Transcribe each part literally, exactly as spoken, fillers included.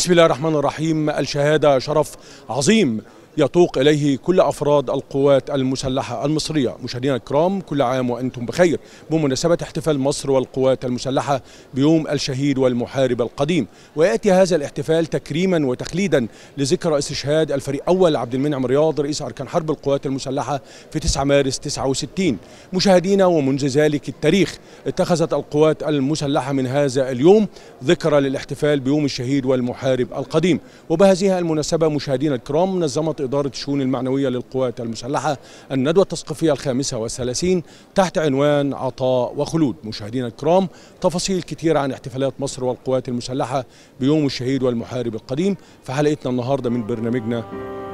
بسم الله الرحمن الرحيم. الشهادة شرف عظيم يتوق إليه كل أفراد القوات المسلحة المصرية. مشاهدينا الكرام، كل عام وأنتم بخير بمناسبة احتفال مصر والقوات المسلحة بيوم الشهيد والمحارب القديم، ويأتي هذا الاحتفال تكريما وتخليدا لذكرى استشهاد الفريق أول عبد المنعم رياض رئيس أركان حرب القوات المسلحة في تسعة مارس تسعة وستين. مشاهدينا، ومنذ ذلك التاريخ اتخذت القوات المسلحة من هذا اليوم ذكرى للاحتفال بيوم الشهيد والمحارب القديم. وبهذه المناسبة مشاهدينا الكرام، نظمت إدارة الشؤون المعنوية للقوات المسلحة الندوة التثقيفية الخامسة والثلاثين تحت عنوان عطاء وخلود. مشاهدينا الكرام، تفاصيل كتيرة عن احتفالات مصر والقوات المسلحة بيوم الشهيد والمحارب القديم في حلقتنا النهاردة من برنامجنا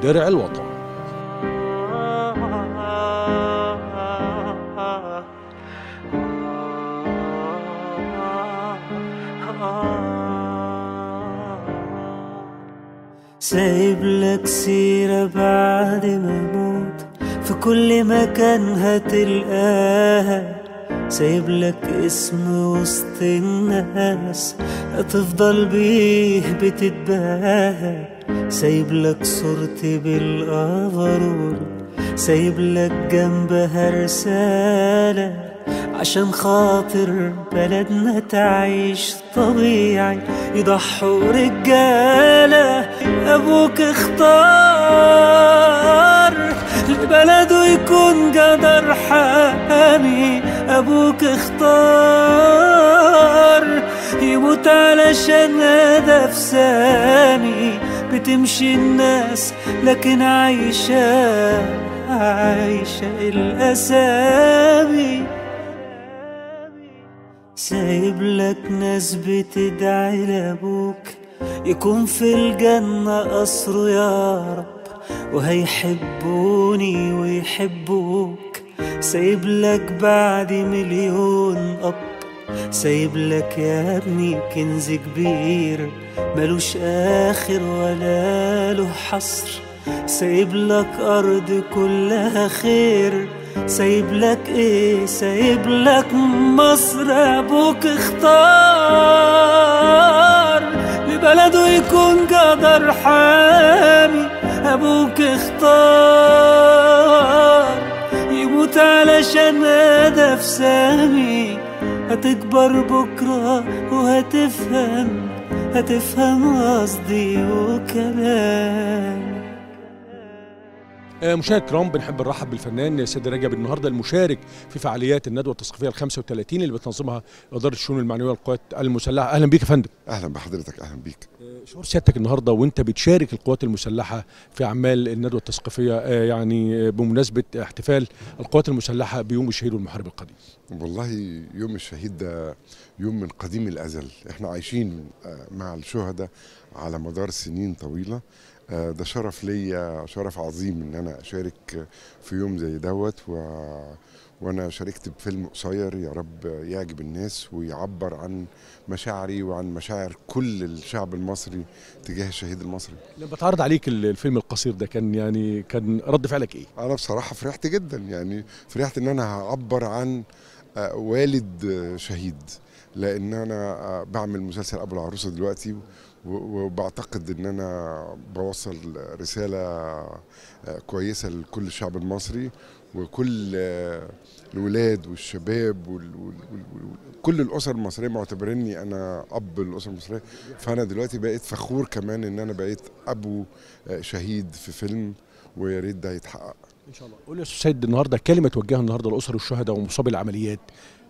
درع الوطن. سايب لك سيرة بعد ما اموت، في كل مكان هتلقاها. سايب لك اسم وسط الناس هتفضل بيه بتتباهى. سايب لك صورتي بالأغرور، سايب لك جنبها رسالة، عشان خاطر بلدنا تعيش طبيعي يضحوا رجالة. أبوك اختار لبلده يكون جدر حامي، أبوك اختار يموت علشان هدف سامي. بتمشي الناس لكن عايشة عايشة الأسامي. سايب لك ناس بتدعي لابوك يكون في الجنة قصره يا رب، وهيحبوني ويحبوك. سايب لك بعد مليون أب، سايب لك يا ابني كنز كبير ملوش آخر ولا له حصر. سايب لك أرض كلها خير، سايب لك ايه؟ سايب لك مصر. ابوك اختار لبلده يكون جدر حامي، ابوك اختار يموت علشان هدف سامي. هتكبر بكره وهتفهم، هتفهم قصدي وكلامي. مشاهد كرام، بنحب نرحب بالفنان سيدي رجب النهارده المشارك في فعاليات الندوه التثقيفيه الخامسة وثلاثين اللي بتنظمها اداره الشؤون المعنويه للقوات المسلحه. اهلا بيك يا فندم. اهلا بحضرتك، اهلا بيك. شعور سيادتك النهارده وانت بتشارك القوات المسلحه في اعمال الندوه التثقيفيه، يعني بمناسبه احتفال القوات المسلحه بيوم الشهيد والمحارب القديم؟ والله يوم الشهيد ده يوم من قديم الازل، احنا عايشين مع الشهداء على مدار سنين طويله. ده شرف ليا، شرف عظيم ان انا اشارك في يوم زي دوت و... وانا شاركت بفيلم قصير يا رب يعجب الناس ويعبر عن مشاعري وعن مشاعر كل الشعب المصري تجاه الشهيد المصري. لما اتعرض عليك الفيلم القصير ده كان يعني كان رد فعلك ايه؟ انا بصراحه فرحت جدا، يعني فرحت ان انا هعبر عن والد شهيد، لان انا بعمل مسلسل ابو العروسه دلوقتي، وبعتقد ان انا بوصل رساله كويسه لكل الشعب المصري وكل الولاد والشباب وكل الاسر المصريه معتبريني انا اب الاسر المصريه. فانا دلوقتي بقيت فخور كمان ان انا بقيت ابو شهيد في فيلم، ويا ريت ده يتحقق ان شاء الله. قول يا استاذ سيد النهارده كلمه توجهها النهارده لاسر الشهداء ومصابي العمليات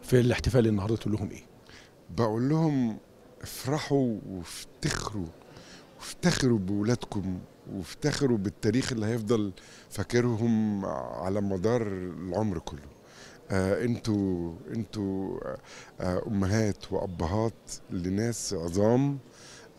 في الاحتفال النهارده، تقول لهم ايه؟ بقول لهم افرحوا وافتخروا، وافتخروا بولادكم، وافتخروا بالتاريخ اللي هيفضل فاكرهم على مدار العمر كله. آه انتوا انتوا آه امهات وابهات لناس عظام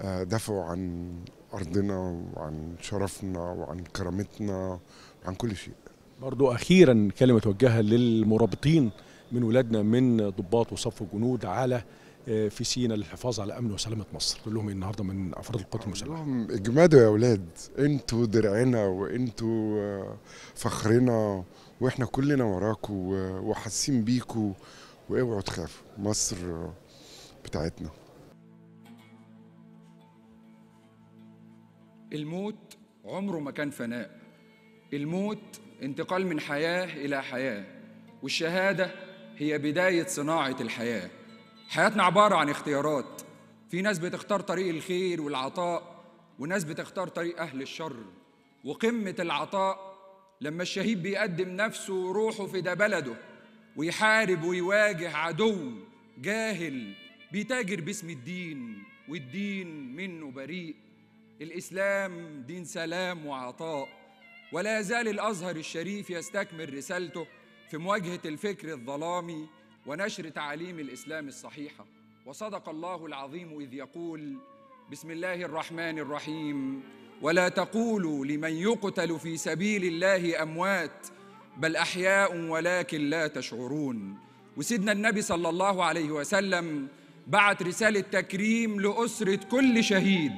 آه دافعوا عن ارضنا وعن شرفنا وعن كرامتنا وعن كل شيء. برضو اخيرا كلمه توجهها للمرابطين من ولادنا من ضباط وصف وجنود على في سينا للحفاظ على امن وسلامه مصر، تقول لهم النهارده من افراد القوات المسلحه؟ اجمدوا يا اولاد، انتوا درعنا وانتوا فخرنا، واحنا كلنا وراكوا وحاسين بيكوا، واوعوا تخافوا، مصر بتاعتنا. الموت عمره ما كان فناء، الموت انتقال من حياة إلى حياة، والشهادة هي بداية صناعة الحياة. حياتنا عبارة عن اختيارات، في ناس بتختار طريق الخير والعطاء، وناس بتختار طريق أهل الشر. وقمة العطاء لما الشهيد بيقدم نفسه وروحه فدا بلده، ويحارب ويواجه عدو جاهل بيتاجر باسم الدين، والدين منه بريء. الإسلام دين سلام وعطاء، ولا يزال الأزهر الشريف يستكمل رسالته في مواجهة الفكر الظلامي ونشر تعاليم الإسلام الصحيحة. وصدق الله العظيم إذ يقول: بسم الله الرحمن الرحيم، ولا تقولوا لمن يقتل في سبيل الله أموات بل أحياء ولكن لا تشعرون. وسيدنا النبي صلى الله عليه وسلم بعت رسالة تكريم لأسرة كل شهيد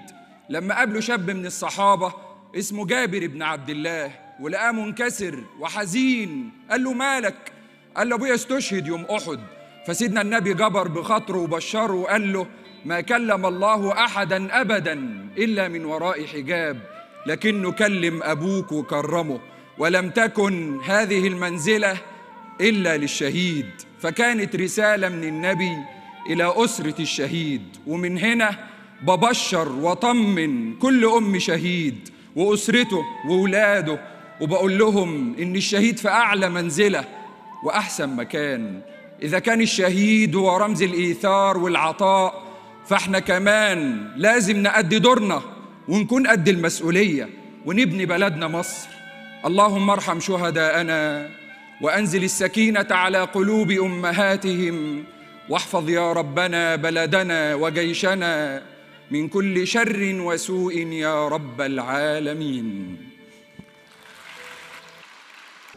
لما قابله شاب من الصحابة اسمه جابر بن عبد الله، ولقاه منكسر وحزين. قال له: مالك؟ قال له: أبويا استشهد يوم أحد. فسيدنا النبي جبر بخاطره وبشره وقال له: ما كلم الله أحدا أبدا إلا من وراء حجاب، لكنه كلم أبوك وكرمه، ولم تكن هذه المنزلة إلا للشهيد. فكانت رسالة من النبي إلى أسرة الشهيد، ومن هنا ببشر وطمن كل أم شهيد وأسرته وولاده، وبقول لهم إن الشهيد في أعلى منزلة وأحسن مكان. إذا كان الشهيد هو رمز الإيثار والعطاء، فإحنا كمان لازم نأدي دورنا ونكون قد المسؤولية ونبني بلدنا مصر. اللهم ارحم شهداءنا وأنزل السكينة على قلوب أمهاتهم، واحفظ يا ربنا بلدنا وجيشنا من كل شر وسوء يا رب العالمين.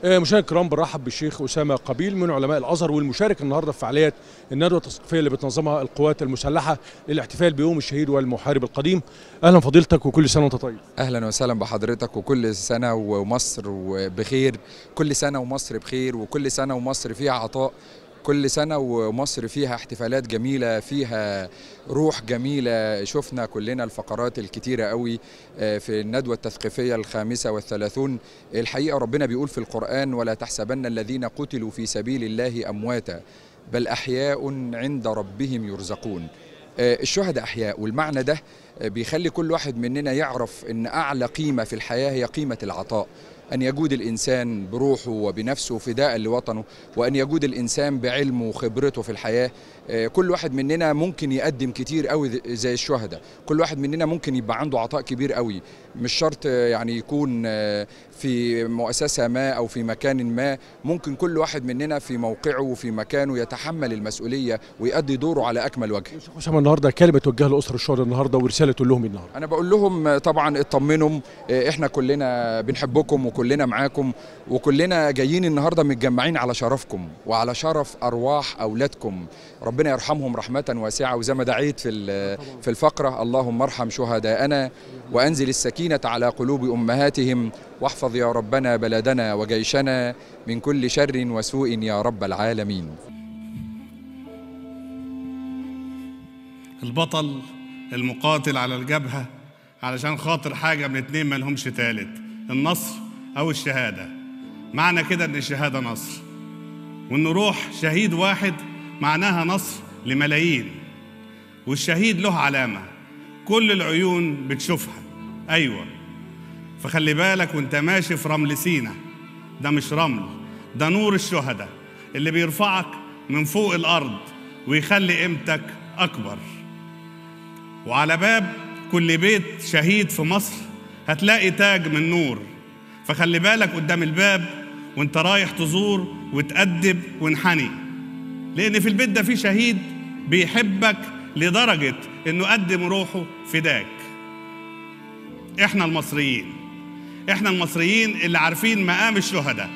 مشاهدينا الكرام، برحب بالشيخ اسامه قابيل من علماء الازهر والمشارك النهارده في فعاليات الندوه التثقيفيه اللي بتنظمها القوات المسلحه للاحتفال بيوم الشهيد والمحارب القديم. اهلا فضيلتك وكل سنه وانت طيب. اهلا وسهلا بحضرتك، وكل سنه ومصر بخير، كل سنه ومصر بخير، وكل سنه ومصر فيها عطاء، كل سنة ومصر فيها احتفالات جميلة، فيها روح جميلة. شفنا كلنا الفقرات الكتيرة قوي في الندوة التثقيفية الخامسة والثلاثون. الحقيقة ربنا بيقول في القرآن: ولا تحسبن الذين قتلوا في سبيل الله أمواتا بل أحياء عند ربهم يرزقون. الشهداء أحياء، والمعنى ده بيخلي كل واحد مننا يعرف إن أعلى قيمة في الحياة هي قيمة العطاء، أن يجود الإنسان بروحه وبنفسه فداء لوطنه، وأن يجود الإنسان بعلمه وخبرته في الحياة. كل واحد مننا ممكن يقدم كتير قوي زي الشهداء، كل واحد مننا ممكن يبقى عنده عطاء كبير قوي، مش شرط يعني يكون في مؤسسة ما أو في مكان ما، ممكن كل واحد مننا في موقعه وفي مكانه يتحمل المسؤولية ويؤدي دوره على أكمل وجه. شيخ النهارده كلمة توجهها لأسر الشهداء النهارده ورسالة تقول لهم النهارده؟ أنا بقول لهم طبعا اطمنهم، إحنا كلنا بنحبكم وكلنا معاكم، وكلنا جايين النهارده متجمعين على شرفكم وعلى شرف أرواح أولادكم، ربنا يرحمهم رحمة واسعة. وزي ما دعيت في في الفقرة: اللهم ارحم شهداءنا وأنزل السكينة على قلوب أمهاتهم، واحفظ يا ربنا بلدنا وجيشنا من كل شر وسوء يا رب العالمين. البطل المقاتل على الجبهة علشان خاطر حاجة من اتنين ما لهمش تالت، النصر أو الشهادة. معنى كده إن الشهادة نصر، وإن روح شهيد واحد معناها نصر لملايين، والشهيد له علامة كل العيون بتشوفها. أيوة، فخلي بالك وانت ماشي في رمل سينا، ده مش رمل، ده نور الشهداء اللي بيرفعك من فوق الأرض ويخلي قيمتك أكبر. وعلى باب كل بيت شهيد في مصر هتلاقي تاج من نور، فخلي بالك قدام الباب وانت رايح تزور وتأدب وانحني، لأن في البيت ده فيه شهيد بيحبك لدرجة إنه قدم روحه فداك. إحنا المصريين، إحنا المصريين اللي عارفين مقام الشهداء،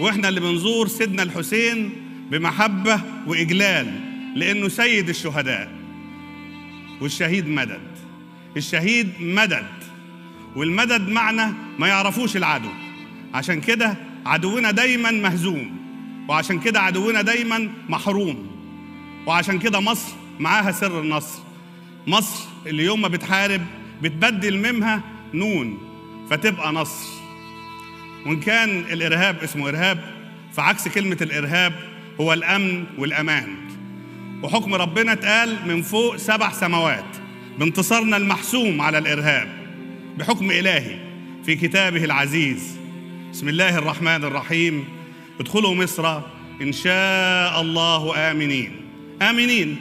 وإحنا اللي بنزور سيدنا الحسين بمحبة وإجلال لأنه سيد الشهداء. والشهيد مدد، الشهيد مدد، والمدد معنى ما يعرفوش العدو، عشان كده عدونا دايما مهزوم، وعشان كده عدونا دايما محروم، وعشان كده مصر معاها سر النصر. مصر اللي يوم ما بتحارب بتبدل ميمها نون فتبقى نصر. وإن كان الإرهاب اسمه إرهاب، فعكس كلمة الإرهاب هو الأمن والأمان. وحكم ربنا اتقال من فوق سبع سماوات بانتصارنا المحسوم على الإرهاب بحكم إلهي في كتابه العزيز. بسم الله الرحمن الرحيم. ادخلوا مصر إن شاء الله آمنين. آمنين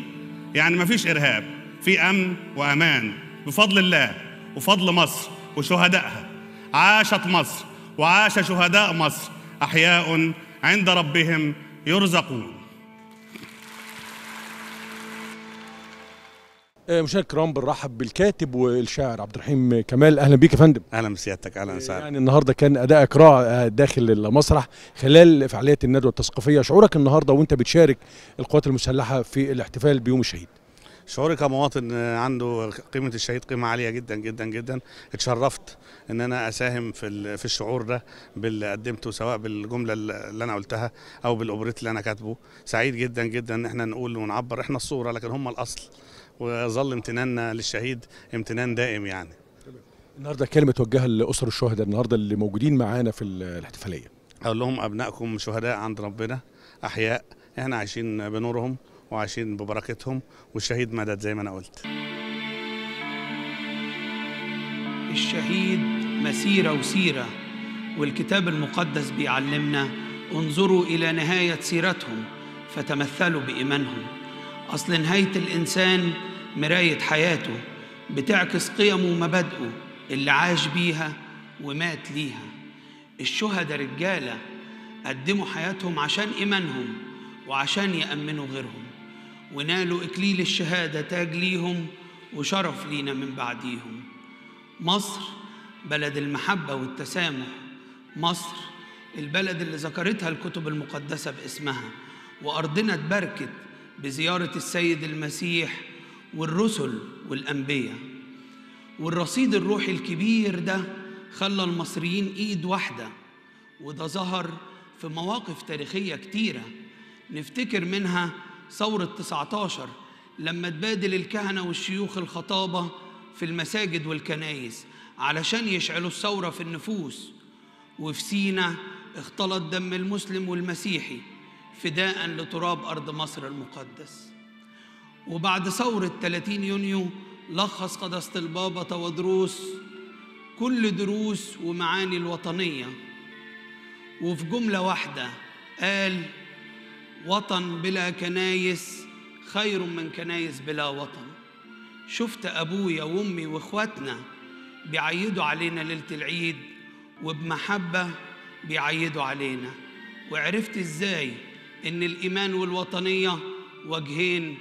يعني ما فيش إرهاب، في أمن وأمان بفضل الله وفضل مصر وشهدائها. عاشت مصر وعاش شهداء مصر أحياء عند ربهم يرزقون. مشاهدينا الكرام، بنرحب بالكاتب والشاعر عبد الرحيم كمال. اهلا بيك يا فندم. اهلا بسيادتك. اهلا وسهلا. يعني النهارده كان ادائك رائع داخل المسرح خلال فعاليه الندوه التثقيفيه، شعورك النهارده وانت بتشارك القوات المسلحه في الاحتفال بيوم الشهيد؟ شعوري كمواطن عنده قيمه الشهيد قيمه عاليه جدا جدا جدا. اتشرفت ان انا اساهم في في الشعور ده باللي قدمته، سواء بالجمله اللي انا قلتها او بالاوبريت اللي انا كاتبه. سعيد جدا جدا ان احنا نقول ونعبر، احنا الصوره لكن هم الاصل، وظل امتناننا للشهيد امتنان دائم. يعني النهارده كلمه توجهها لاسر الشهداء النهارده اللي موجودين معانا في الاحتفاليه. اقول لهم ابنائكم شهداء عند ربنا احياء، احنا عايشين بنورهم وعايشين ببركتهم، والشهيد مدد زي ما انا قلت. الشهيد مسيره وسيره، والكتاب المقدس بيعلمنا انظروا الى نهايه سيرتهم فتمثلوا بايمانهم. أصل نهاية الإنسان مراية حياته بتعكس قيمه ومبادئه اللي عاش بيها ومات ليها. الشهداء رجالة قدموا حياتهم عشان إيمانهم وعشان يأمنوا غيرهم، ونالوا إكليل الشهادة تاج ليهم وشرف لينا من بعديهم. مصر بلد المحبة والتسامح، مصر البلد اللي ذكرتها الكتب المقدسة باسمها، وأرضنا اتبركت بزيارة السيد المسيح والرسل والأنبياء. والرصيد الروحي الكبير ده خلى المصريين إيد واحدة، وده ظهر في مواقف تاريخية كتيرة نفتكر منها ثورة تسعة عشر لما تبادل الكهنة والشيوخ الخطابة في المساجد والكنائس علشان يشعلوا الثورة في النفوس. وفي سينا اختلط دم المسلم والمسيحي فداءً لتراب أرض مصر المقدس. وبعد ثورة ثلاثين يونيو لخص قداسة البابا تودروس كل دروس ومعاني الوطنية، وفي جملة واحدة قال: وطن بلا كنايس خير من كنايس بلا وطن. شفت أبويا وأمي وإخواتنا بيعيدوا علينا ليلة العيد وبمحبة بيعيدوا علينا، وعرفت إزاي إن الإيمان والوطنية وجهين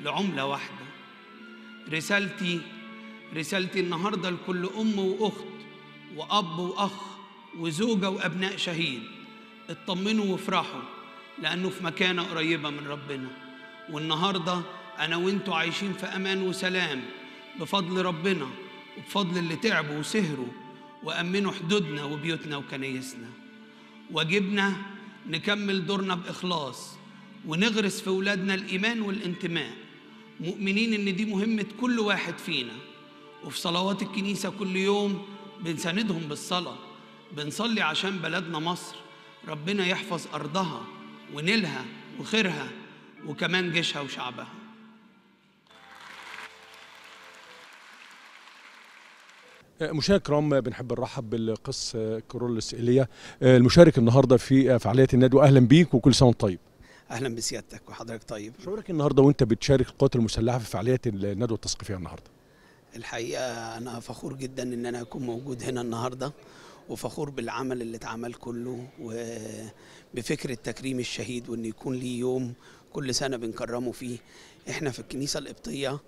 لعملة واحدة. رسالتي رسالتي النهاردة لكل أم وأخت وأب وأخ وزوجة وأبناء شهيد: اطمنوا وافرحوا لأنه في مكانة قريبة من ربنا. والنهاردة أنا وإنتوا عايشين في أمان وسلام بفضل ربنا وبفضل اللي تعبوا وسهروا وأمنوا حدودنا وبيوتنا وكنايسنا. واجبنا نكمل دورنا بإخلاص ونغرس في أولادنا الإيمان والانتماء، مؤمنين إن دي مهمة كل واحد فينا. وفي صلوات الكنيسة كل يوم بنساندهم بالصلاة، بنصلي عشان بلدنا مصر ربنا يحفظ أرضها ونيلها وخيرها وكمان جيشها وشعبها. مشاهدينا الكرام، بنحب نرحب بالقس كرولس إيليا المشارك النهارده في فعاليات الندوه. اهلا بيك وكل سنه وانت طيب. اهلا بسيادتك وحضرتك طيب. شعورك النهارده وانت بتشارك القوات المسلحه في فعاليات الندوه التثقيفيه النهارده؟ الحقيقه انا فخور جدا ان انا اكون موجود هنا النهارده، وفخور بالعمل اللي اتعمل كله وبفكره تكريم الشهيد، وان يكون ليه يوم كل سنه بنكرمه فيه. احنا في الكنيسه القبطيه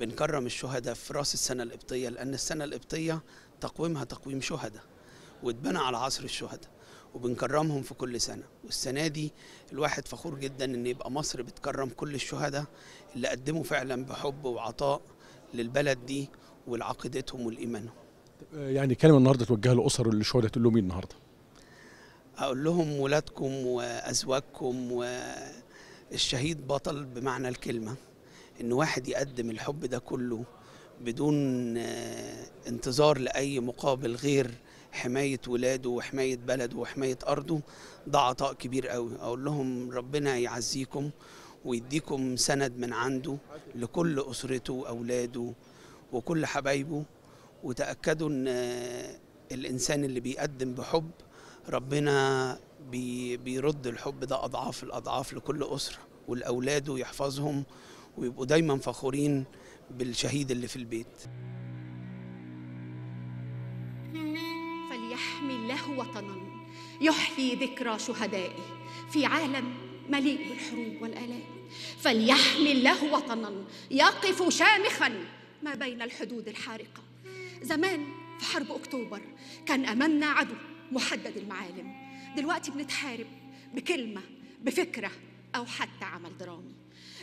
بنكرم الشهداء في راس السنه القبطيه، لان السنه القبطيه تقويمها تقويم شهداء واتبنى على عصر الشهداء، وبنكرمهم في كل سنه. والسنه دي الواحد فخور جدا ان يبقى مصر بتكرم كل الشهداء اللي قدموا فعلا بحب وعطاء للبلد دي ولعقيدتهم والايمانهم. يعني كلمه النهارده توجهها لاسر الشهداء تقول لهم ايه النهارده؟ اقول لهم ولادكم وازواجكم و الشهيد بطل بمعنى الكلمة، إن واحد يقدم الحب ده كله بدون انتظار لأي مقابل غير حماية ولاده وحماية بلده وحماية أرضه، ده عطاء كبير قوي. أقول لهم ربنا يعزيكم ويديكم سند من عنده لكل أسرته وأولاده وكل حبايبه، وتأكدوا أن الإنسان اللي بيقدم بحب ربنا بي بيرد الحب ده أضعاف الأضعاف لكل أسرة، والأولاده يحفظهم ويبقوا دايما فخورين بالشهيد اللي في البيت. فليحمي الله وطنا يحيي ذكرى شهدائه في عالم مليء بالحروب والآلام، فليحمي الله وطنا يقف شامخا ما بين الحدود الحارقة. زمان في حرب أكتوبر كان أمامنا عدو محدد المعالم، دلوقتي بنتحارب بكلمة بفكرة أو حتى عمل درامي.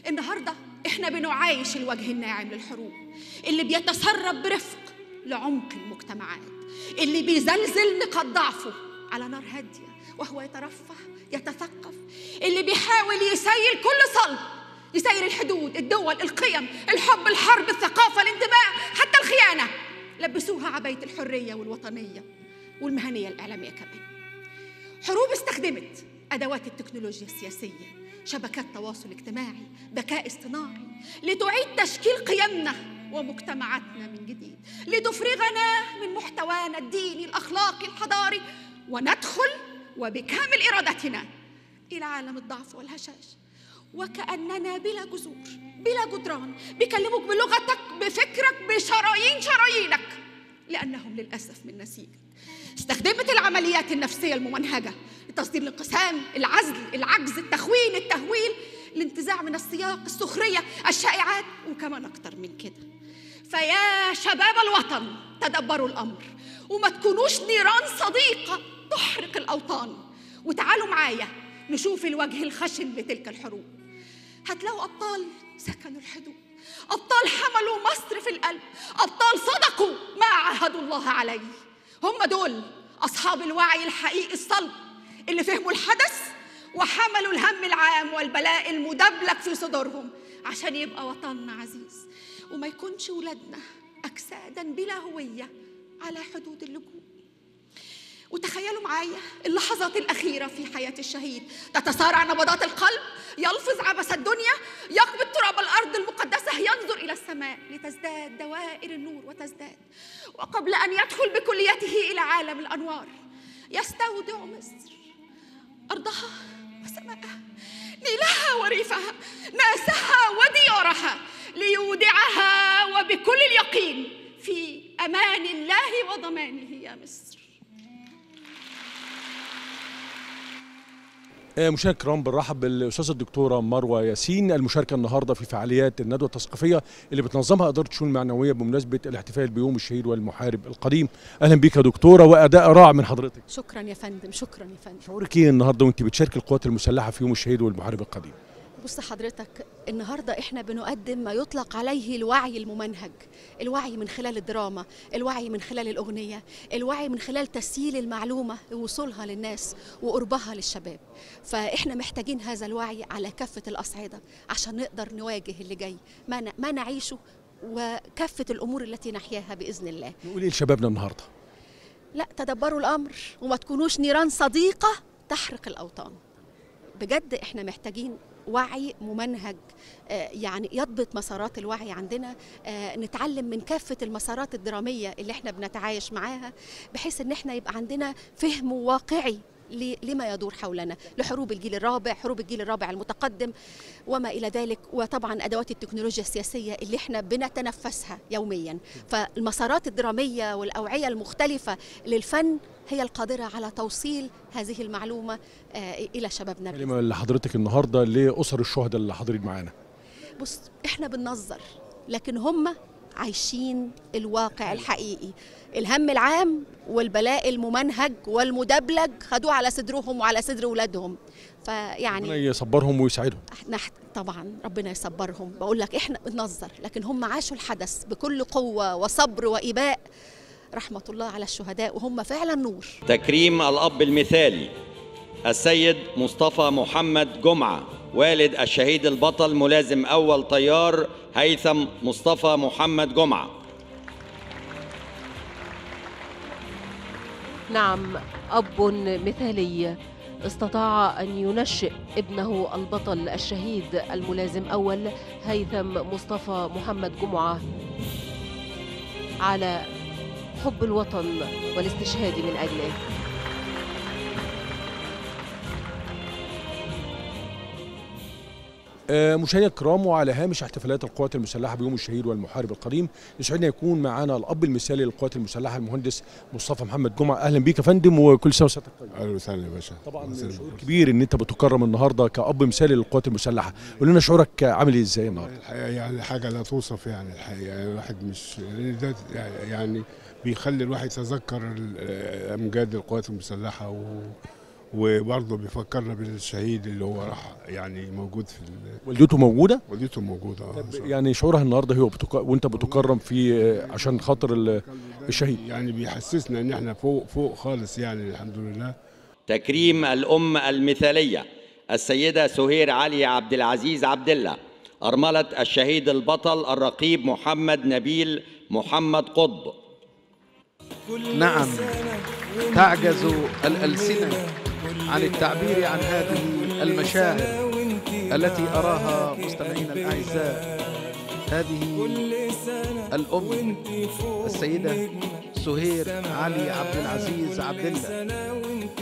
النهاردة إحنا بنعايش الوجه الناعم للحروب اللي بيتسرب برفق لعمق المجتمعات، اللي بيزلزل نقاط ضعفه على نار هادية وهو يترفه يتثقف، اللي بيحاول يسيل كل صلب، يسيل الحدود الدول القيم الحب الحرب الثقافة الانتماء حتى الخيانة، لبسوها عباية الحرية والوطنية والمهنية الإعلامية كمان. حروب استخدمت أدوات التكنولوجيا السياسية شبكات تواصل اجتماعي ذكاء اصطناعي لتعيد تشكيل قيمنا ومجتمعاتنا من جديد، لتفرغنا من محتوانا الديني الأخلاقي الحضاري، وندخل وبكامل إرادتنا إلى عالم الضعف والهشاش، وكأننا بلا جذور بلا جدران بيكلموك بلغتك بفكرك بشرايين شرايينك، لأنهم للأسف من نسيجك. استخدمت العمليات النفسية الممنهجة لتصدير الانقسام، العزل، العجز، التخوين، التهويل، الانتزاع من السياق، السخرية، الشائعات، وكمان أكتر من كده. فيا شباب الوطن تدبروا الأمر وما تكونوش نيران صديقة تحرق الأوطان، وتعالوا معايا نشوف الوجه الخشن لتلك الحروب. هتلاقوا أبطال سكنوا الحدود، أبطال حملوا مصر في القلب، أبطال صدقوا ما عاهدوا الله عليه. هم دول أصحاب الوعي الحقيقي الصلب اللي فهموا الحدث وحملوا الهم العام والبلاء المدبلج في صدورهم عشان يبقى وطننا عزيز، وما يكونش ولادنا أجسادا بلا هوية على حدود اللجوء. وتخيلوا معايا اللحظات الأخيرة في حياة الشهيد، تتسارع نبضات القلب، يلفظ عبث الدنيا، يقبض تراب الأرض المقدسة، ينظر إلى السماء لتزداد دوائر النور وتزداد، وقبل أن يدخل بكليته إلى عالم الأنوار يستودع مصر أرضها وسماءها، نيلها وريفها، ناسها وديارها، ليودعها وبكل اليقين في أمان الله وضمانه يا مصر. مشاهدينا الكرام، بنرحب بالاستاذه الدكتوره مروه ياسين المشاركه النهارده في فعاليات الندوه التثقيفيه اللي بتنظمها اداره الشؤون المعنويه بمناسبه الاحتفال بيوم الشهيد والمحارب القديم. اهلا بيك يا دكتوره، واداء رائع من حضرتك. شكرا يا فندم، شكرا يا فندم. شعورك ايه النهارده وانت بتشاركي القوات المسلحه في يوم الشهيد والمحارب القديم؟ بص حضرتك، النهارده احنا بنقدم ما يطلق عليه الوعي الممنهج، الوعي من خلال الدراما، الوعي من خلال الاغنيه، الوعي من خلال تسييل المعلومه ووصولها للناس وقربها للشباب. فاحنا محتاجين هذا الوعي على كافه الاصعده عشان نقدر نواجه اللي جاي، ما ما نعيشه وكافه الامور التي نحياها باذن الله. نقول ايه لشبابنا النهارده؟ لا تدبروا الامر وما تكونوش نيران صديقه تحرق الاوطان. بجد احنا محتاجين وعي ممنهج يعني يضبط مسارات الوعي عندنا، نتعلم من كافة المسارات الدرامية اللي احنا بنتعايش معاها، بحيث ان احنا يبقى عندنا فهم واقعي لما يدور حولنا، لحروب الجيل الرابع، حروب الجيل الرابع المتقدم وما إلى ذلك، وطبعا أدوات التكنولوجيا السياسية اللي احنا بنتنفسها يوميا. فالمسارات الدرامية والأوعية المختلفة للفن هي القادرة على توصيل هذه المعلومة إلى شبابنا. كلمة لحضرتك النهاردة لأسر الشهداء اللي حاضرين معانا. بص احنا بننظر لكن هم عايشين الواقع الحقيقي، الهم العام والبلاء الممنهج والمدبلج خدوه على صدرهم وعلى صدر ولادهم. فيعني ربنا يصبرهم ويسعدهم. طبعا ربنا يصبرهم، بقول لك احنا بننظر لكن هم عاشوا الحدث بكل قوة وصبر وإباء. رحمة الله على الشهداء وهم فعلا نور. تكريم الأب المثالي السيد مصطفى محمد جمعة والد الشهيد البطل ملازم أول طيار هيثم مصطفى محمد جمعة، نعم، أب مثالي استطاع أن ينشئ ابنه البطل الشهيد الملازم أول هيثم مصطفى محمد جمعة على حب الوطن والاستشهاد من أجله. مشاهدينا الكرام، وعلى هامش احتفالات القوات المسلحه بيوم الشهيد والمحارب القديم، يسعدنا يكون معانا الاب المثالي للقوات المسلحه المهندس مصطفى محمد جمعه. اهلا بيك يا فندم، وكل سنه وسنتك طيب. اهلا وسهلا يا باشا. طبعا شعور كبير ان انت بتكرم النهارده كاب مثالي للقوات المسلحه، قول لنا شعورك عامل ازاي النهارده؟ الحقيقه يعني حاجه لا توصف، يعني الحقيقه يعني الواحد مش ده يعني بيخلي الواحد يتذكر امجاد القوات المسلحه و وبرضه بيفكرنا بالشهيد اللي هو راح يعني موجود في ال... والدته موجوده؟ والدته موجوده اه. يعني شعورها النهارده هي بتك... وانت بتكرم في عشان خاطر ال... الشهيد؟ يعني بيحسسنا ان احنا فوق فوق خالص، يعني الحمد لله. تكريم الام المثاليه السيده سهير علي عبد العزيز عبد الله ارمله الشهيد البطل الرقيب محمد نبيل محمد قطب. نعم، تعجز الالسنه عن التعبير عن هذه المشاهد التي أراها مستمعينا الأعزاء. هذه الأم السيدة سهير علي عبد العزيز عبد الله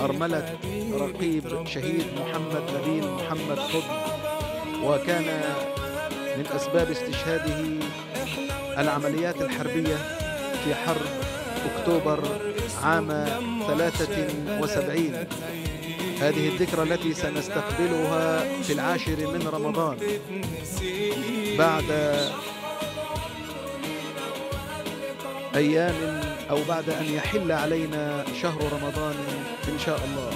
أرملة رقيب شهيد محمد نبيل محمد قطب، وكان من أسباب استشهاده العمليات الحربية في حرب أكتوبر عام ثلاثة وسبعين. هذه الذكرى التي سنستقبلها في العاشر من رمضان بعد أيام أو بعد أن يحل علينا شهر رمضان إن شاء الله.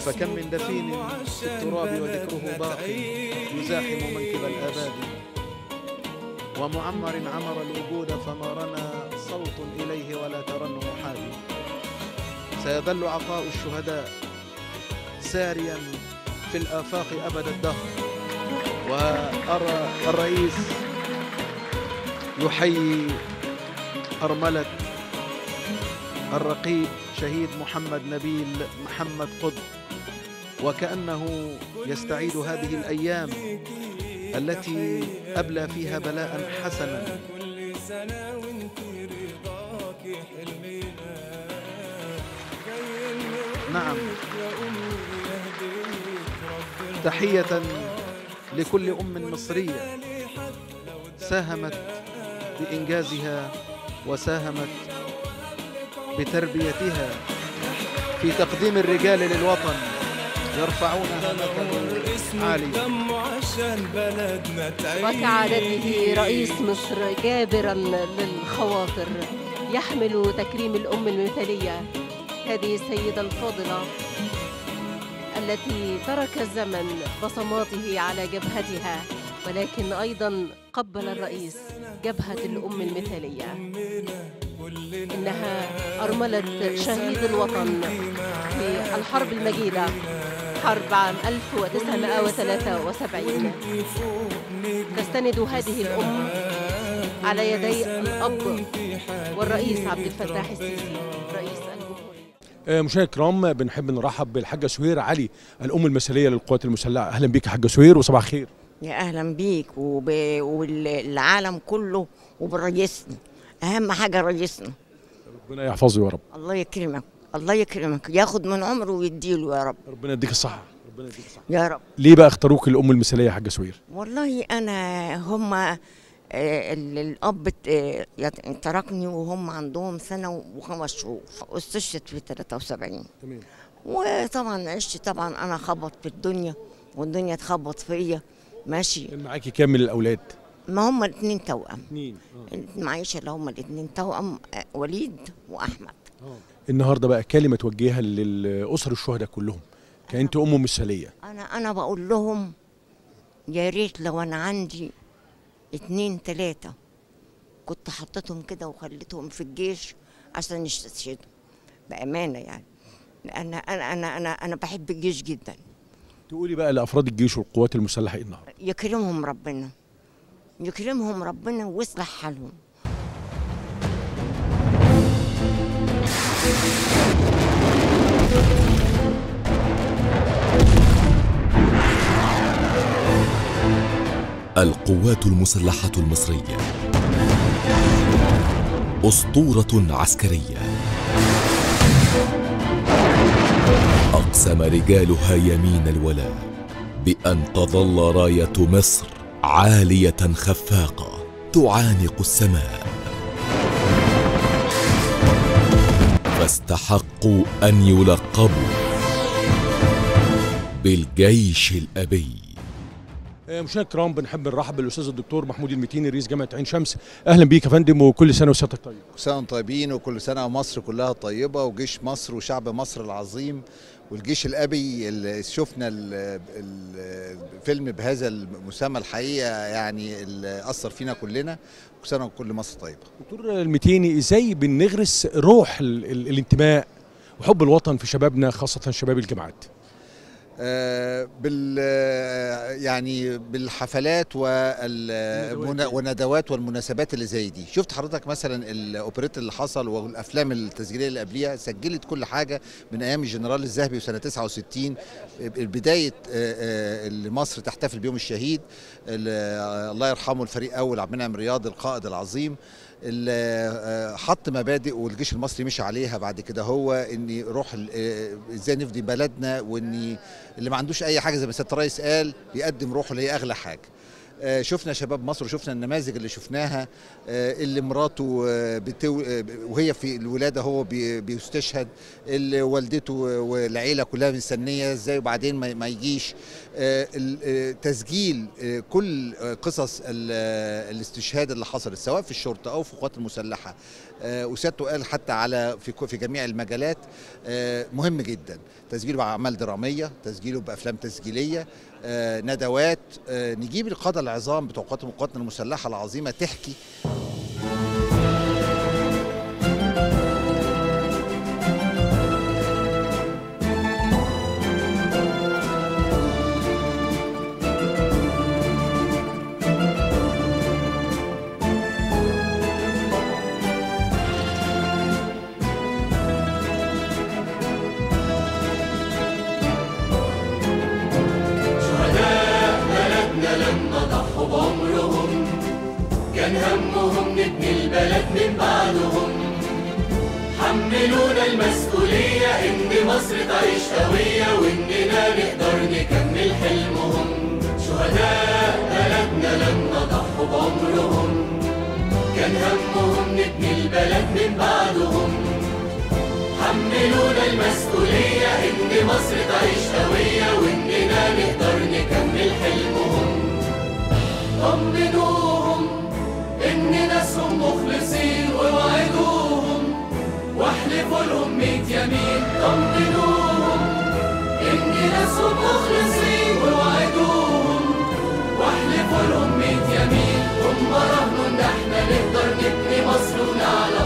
فكم من دفين في التراب وذكره باقي يزاحم منكب الآباد، ومعمر عمر الوجود فما رنا صوت إليه ولا ترن حالي. سيظل عطاء الشهداء ساريا في الآفاق أبد الدهر، وأرى الرئيس يحيي أرملة الرقيب شهيد محمد نبيل محمد قطب، وكأنه يستعيد هذه الأيام التي أبلى فيها بلاء حسنا. نعم، تحية لكل أم مصرية ساهمت بإنجازها وساهمت بتربيتها في تقديم الرجال للوطن، يرفعونها مثل عالي. وكعادته رئيس مصر جابرا للخواطر يحمل تكريم الأم المثالية، هذه السيدة الفاضلة التي ترك الزمن بصماته على جبهتها، ولكن أيضا قبل الرئيس جبهة الأم المثالية. إنها أرملة شهيد الوطن في الحرب المجيدة، حرب عام ألف وتسعمائة وثلاثة وسبعين. تستند هذه الأم على يدي الأب والرئيس عبد الفتاح السيسي رئيس. مشاهدينا الكرام، بنحب نرحب بالحاجه سهير علي الام المثاليه للقوات المسلحه. اهلا بيك يا حاجه سهير وصباح الخير. يا اهلا بيك وب... والعالم كله وبرئيسنا، اهم حاجه رئيسنا ربنا يحفظه يا رب. الله يكرمك، الله يكرمك، ياخد من عمره ويديله يا رب. ربنا يديك الصحه، ربنا يديك الصحه يا رب. ليه بقى اختاروك الام المثاليه يا حاجه سهير؟ والله انا هم الاب تركني وهم عندهم سنه وخمس شهور، استشهدت في ثلاثة وسبعين. تمام. وطبعا عشت، طبعا انا خبط في الدنيا والدنيا اتخبط فيا ماشي. كان معاكي كام من الاولاد؟ ما هم الاثنين توأم. اثنين اه. معيش اللي هم الاثنين توأم، وليد واحمد. اه. النهارده بقى كلمه توجهها للاسر الشهداء كلهم كأنت ام مثاليه. انا انا بقول لهم يا ريت لو انا عندي اتنين تلاتة كنت حطيتهم كده وخليتهم في الجيش عشان يستشهدوا بأمانة، يعني لأن أنا أنا أنا أنا بحب الجيش جدا. تقولي بقى لأفراد الجيش والقوات المسلحة إيه النهارده؟ يكرمهم ربنا، يكرمهم ربنا ويصلح حالهم. القوات المسلحة المصرية أسطورة عسكرية أقسم رجالها يمين الولاء بأن تظل راية مصر عالية خفاقة تعانق السماء، فاستحقوا أن يلقبوا بالجيش الأبي. مشاهد كرام، بنحب نرحب بالاستاذ الدكتور محمود المتيني رئيس جامعه عين شمس. اهلا بيك يا فندم، وكل سنه وسنتك طيبه. كل سنه طيبين، وكل سنه مصر كلها طيبه، وجيش مصر وشعب مصر العظيم والجيش الابي اللي شفنا الفيلم بهذا المسمى الحقيقه يعني اللي اثر فينا كلنا. كل سنه وكل مصر طيبه. دكتور المتيني، ازاي بنغرس روح الانتماء وحب الوطن في شبابنا خاصه شباب الجامعات؟ بال يعني بالحفلات والندوات والمناسبات اللي زي دي. شفت حضرتك مثلا الاوبريت اللي حصل والافلام التسجيليه اللي قبليها سجلت كل حاجه من ايام الجنرال الذهبي وسنه تسعة وستين، بدايه اللي مصر تحتفل بيوم الشهيد الله يرحمه الفريق اول عبد المنعم رياض القائد العظيم، اللي حط مبادئ والجيش المصري مشي عليها بعد كده. هو ان روح ازاي نفدي بلدنا، وان اللي ما عندوش اي حاجه زي ما سياده الرئيس قال يقدم روحه اللي هي اغلى حاجه. شفنا شباب مصر، وشفنا النماذج اللي شفناها، اللي مراته وهي في الولاده هو بيستشهد، اللي والدته والعيله كلها مستنيه ازاي وبعدين ما يجيش. تسجيل كل قصص الاستشهاد اللي حصلت سواء في الشرطه او في القوات المسلحه، وسيادته قال حتى على في في جميع المجالات، مهم جدا. تسجيله باعمال دراميه، تسجيله بافلام تسجيليه، آه، ندوات، آه، نجيب القادة العظام بتوع قواتنا المسلحة العظيمة تحكي. كلنا على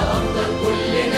أفضل كلنا